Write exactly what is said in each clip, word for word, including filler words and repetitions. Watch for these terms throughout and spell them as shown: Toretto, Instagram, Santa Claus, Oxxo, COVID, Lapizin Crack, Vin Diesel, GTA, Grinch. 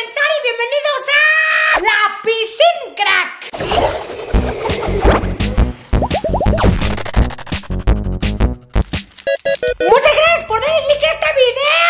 comenzar y bienvenidos a Lapizin Crack. Muchas gracias por darle like a este video.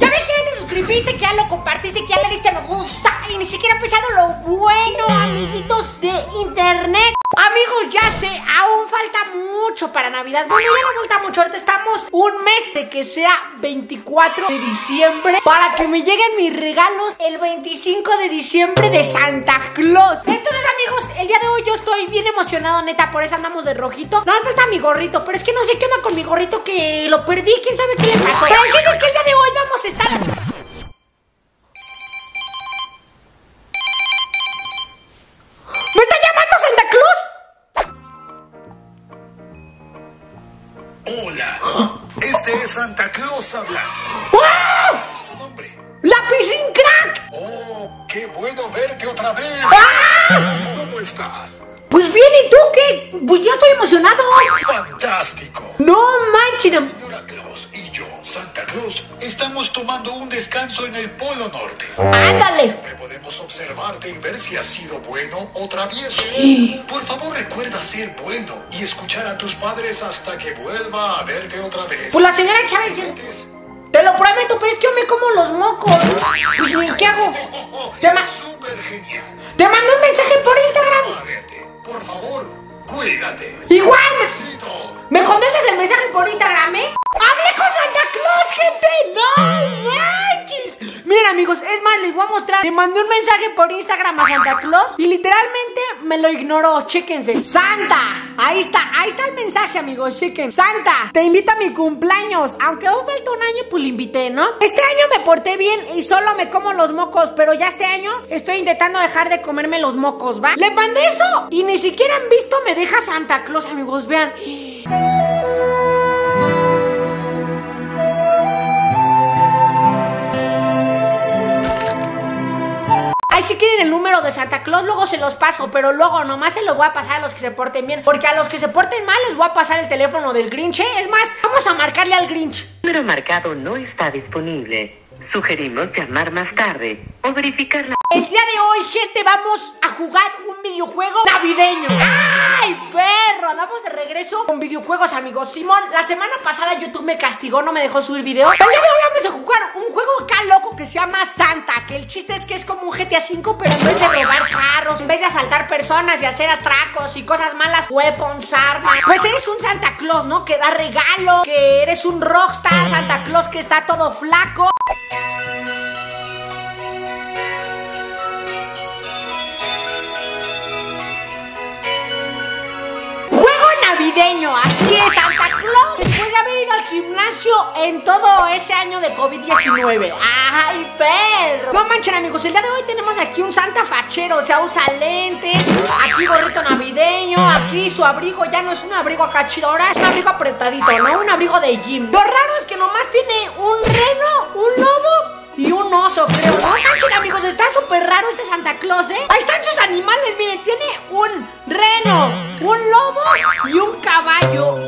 Ya ves que ya te suscribiste, que ya lo compartiste, que ya le diste me gusta y ni siquiera he pensado lo bueno, amiguitos de internet. Amigos, ya sé, aún falta mucho para Navidad. Bueno, ya no falta mucho, ahorita estamos un mes de que sea veinticuatro de diciembre para que me lleguen mis regalos el veinticinco de diciembre de Santa Claus. Entonces, amigos, el día de hoy yo estoy bien emocionado, neta, por eso andamos de rojito. No hace falta mi gorrito, pero es que no sé qué onda con mi gorrito, que lo perdí, quién sabe qué le pasó. Pero el chiste es que el día de hoy vamos a estar... Este es Santa Claus habla. ¡Wow! ¿Qué es tu nombre? ¡Lapizin Crack! ¡Oh, qué bueno verte otra vez! ¡Ah! ¿Cómo estás? Pues bien, ¿y tú qué? Pues yo estoy emocionado. ¡Fantástico! ¡No manches! La señora Claus y yo, Santa Claus, estamos tomando un descanso en el Polo Norte. ¡Ándale! Siempre podemos observarte y ver si has sido bueno o travieso. Sí. Por favor, recuerda ser bueno y escuchar a tus padres hasta que vuelva a verte otra vez. Pues la señora Chávez, yo... te lo prometo, pero es que yo me como los mocos. Pues, ¿qué hago? Te ma... súper genial. Te mando un mensaje por Instagram. A verte. Por favor, cuídate. Igual. Me contestas el mensaje por Instagram, ¿eh? ¡Hablé con Santa Claus, gente! ¡No manches! Miren, amigos, es más, les voy a mostrar. Le mandé un mensaje por Instagram a Santa Claus y literalmente me lo ignoró. Chéquense. ¡Santa! Ahí está, ahí está el mensaje, amigos, chequen. Santa, te invito a mi cumpleaños. Aunque aún falta un año, pues le invité, ¿no? Este año me porté bien y solo me como los mocos, pero ya este año estoy intentando dejar de comerme los mocos, ¿va? Le mandé eso y ni siquiera han visto me deja Santa Claus, amigos, vean. Si quieren el número de Santa Claus, luego se los paso, pero luego nomás se los voy a pasar a los que se porten bien, porque a los que se porten mal les voy a pasar el teléfono del Grinch, ¿eh? Es más, vamos a marcarle al Grinch. El número marcado no está disponible. Sugerimos llamar más tarde o verificar la... El día de hoy, gente, vamos a jugar un videojuego navideño. ¡Ay, perro! Andamos de regreso con videojuegos, amigos. Simón, la semana pasada YouTube me castigó, no me dejó subir video. El día de hoy vamos a jugar un juego acá loco que se llama Santa, que el chiste es que es como un G T A cinco, pero en vez de robar carros, en vez de asaltar personas y hacer atracos y cosas malas, weapons, armas, pues eres un Santa Claus, ¿no? Que da regalo, que eres un rockstar, Santa Claus que está todo flaco. Así es, Santa Claus, después de haber ido al gimnasio en todo ese año de COVID diecinueve. ¡Ay, perro! No manchen, amigos, el día de hoy tenemos aquí un Santa fachero. O sea, usa lentes, aquí gorrito navideño, aquí su abrigo ya no es un abrigo acá chido, ahora es un abrigo apretadito, ¿no? Un abrigo de gym. Lo raro es que nomás tiene un reno, un lobo y un oso, creo. No manchen, amigos, está súper raro este Santa Claus, ¿eh? Ahí están sus animales, miren, tiene un reno, un lobo y un caballo.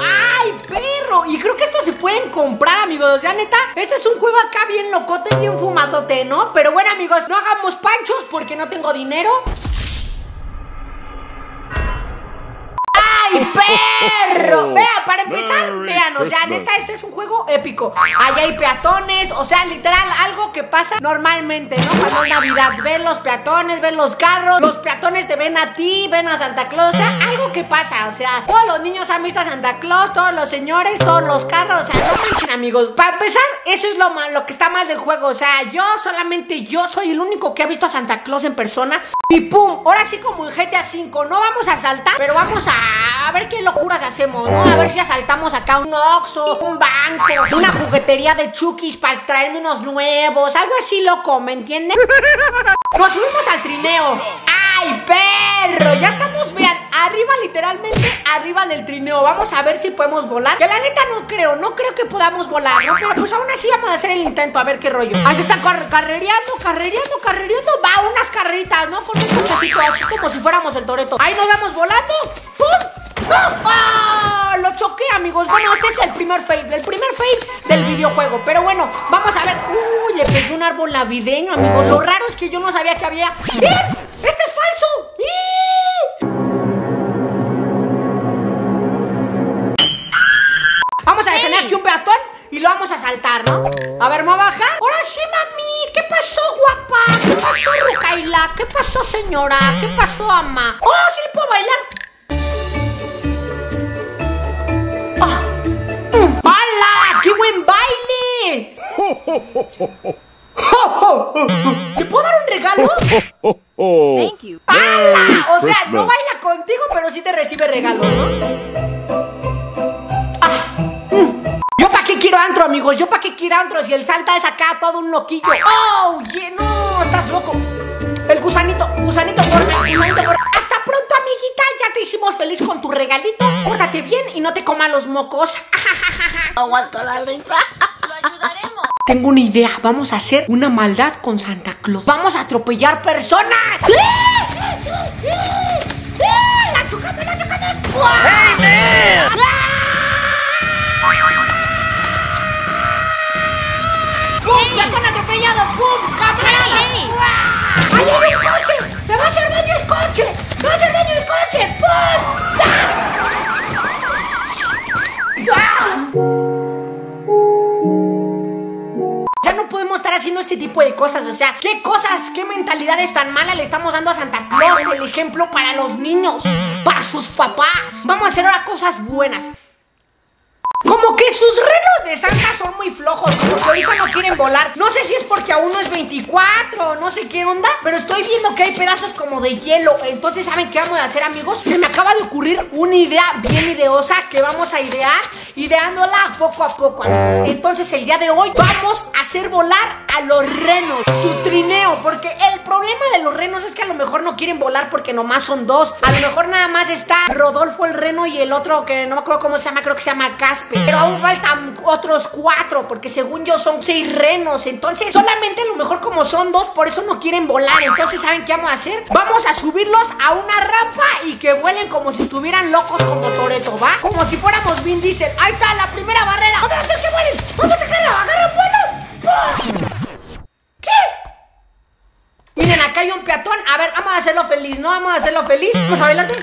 ¡Ay, perro! Y creo que estos se pueden comprar, amigos. O sea, neta, este es un juego acá bien locote, bien fumadote, ¿no? Pero bueno, amigos, no hagamos panchos porque no tengo dinero. ¡Ay, perro! Vea, para empezar, vean, o sea, neta, este es un juego épico. Allá hay peatones, o sea, literal, algo que pasa normalmente, ¿no? Cuando es Navidad, ven los peatones, ven los carros, los peatones te ven a ti, ven a Santa Claus, o sea, algo que pasa, o sea, todos los niños han visto a Santa Claus, todos los señores, todos los carros, o sea, no manchen, amigos. Para empezar, eso es lo mal, lo que está mal del juego, o sea, yo solamente, yo soy el único que ha visto a Santa Claus en persona y pum, ahora sí como en G T A cinco, no vamos a saltar, pero vamos a... a ver qué locuras hacemos, ¿no? A ver si asaltamos acá un Oxxo, un banco, una juguetería de Chukis para traerme unos nuevos, algo así loco, ¿me entienden? Nos subimos al trineo. ¡Ay, perro! Ya estamos, vean, arriba, literalmente arriba del trineo. Vamos a ver si podemos volar, que la neta no creo, no creo que podamos volar, ¿no? Pero pues aún así vamos a hacer el intento, a ver qué rollo. Ahí se están car carrereando, carrereando, carrereando. Va, unas carreritas, ¿no? Con un cochecito, así como si fuéramos el Toretto. Ahí nos vamos volando. ¡Pum! ¡Oh! Lo choqué, amigos. Bueno, este es el primer fail, el primer fail del videojuego. Pero bueno, vamos a ver. Uy, uh, le pegué una un árbol navideño, amigos. Lo raro es que yo no sabía que había... ¡Eh! ¡Este es falso! ¡Eh! Vamos a detener aquí un peatón y lo vamos a saltar, ¿no? A ver, ¿me va a bajar? ¡Ahora sí, mami! ¿Qué pasó, guapa? ¿Qué pasó, Rucaila? ¿Qué pasó, señora? ¿Qué pasó, ama? ¡Oh, sí le puedo bailar! ¿Le puedo dar un regalo? Thank you. ¡Hala! O sea, no baila contigo, pero sí te recibe regalo, ¿no? Ah. Yo para qué quiero antro, amigos. Yo para qué quiero antro. Si el Santa es acá todo un loquillo. ¡Oh, yeah, no! Estás loco. El gusanito, gusanito gordo, gusanito gordo. Hasta pronto, amiguita. Ya te hicimos feliz con tu regalito. Pórtate bien y no te coman los mocos. Aguanta la risa. Lo ayudaremos. Tengo una idea, vamos a hacer una maldad con Santa Claus. ¡Vamos a atropellar personas! ¡Sí! ¡Sí! ¡Sí! ¡La chocamos, la chocamos! ¡Hey, man! ¡Pum! Hey. ¡Ya te han atropellado! ¡Pum! ¡Campeón! Hey. ¡Ahí viene el coche! ¡Me va a hacer daño el coche! ¡Me va a hacer daño el coche! ¡Pum! ¡Ah! Estar haciendo ese tipo de cosas, o sea, qué cosas, qué mentalidades tan malas le estamos dando a Santa Claus, el ejemplo para los niños, para sus papás. Vamos a hacer ahora cosas buenas. Como que sus renos de Santa son muy flojos, como que ahorita no quieren volar. No sé si es porque aún no es veinticuatro, no sé qué onda, pero estoy viendo que hay pedazos como de hielo. Entonces, ¿saben qué vamos a hacer, amigos? Se me acaba de ocurrir una idea bien ideosa que vamos a idear, ideándola poco a poco, amigos. Entonces, el día de hoy vamos a hacer volar a los renos, su trineo, porque el problema de los renos es que a lo mejor no quieren volar porque nomás son dos. A lo mejor nada más está Rodolfo el reno y el otro que no me acuerdo cómo se llama, creo que se llama Casper. Pero aún faltan otros cuatro, porque según yo son seis renos. Entonces solamente a lo mejor como son dos, por eso no quieren volar. Entonces, ¿saben qué vamos a hacer? Vamos a subirlos a una rampa y que vuelen como si estuvieran locos, como Toretto, ¿va? Como si fuéramos Vin Diesel. Ahí está la primera barrera. ¡Vamos a hacer que vuelen! ¡Vamos a sacarla! ¡Agarra un vuelo! ¿Qué? Miren, acá hay un peatón. A ver, vamos a hacerlo feliz, ¿no? Vamos a hacerlo feliz. Vamos adelante.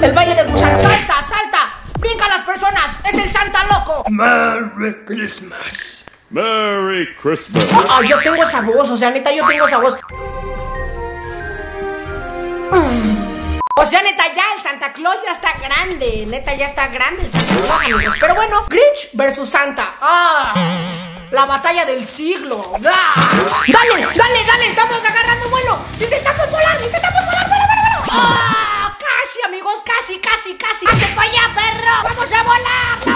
El baile del gusano. ¡Salta, salta! ¡Brinca a las personas! ¡Es el Santa loco! ¡Merry Christmas! ¡Merry Christmas! Oh, oh, yo tengo esa voz, o sea, neta, yo tengo esa voz. Mm. O sea, neta, ya el Santa Claus ya está grande. Neta, ya está grande el Santa Claus, amigos. Pero bueno, Grinch versus Santa. ¡Ah! La batalla del siglo. ¡Ah! ¡Dale, dale, dale! ¡Estamos agarrando vuelo! ¡Intentamos volar! ¡Intentamos volar! ¡Vola, vola, vola! ¡Ah! Casi, amigos, casi, casi, casi. ¡Hazte para allá, perro! ¡Vamos a volar!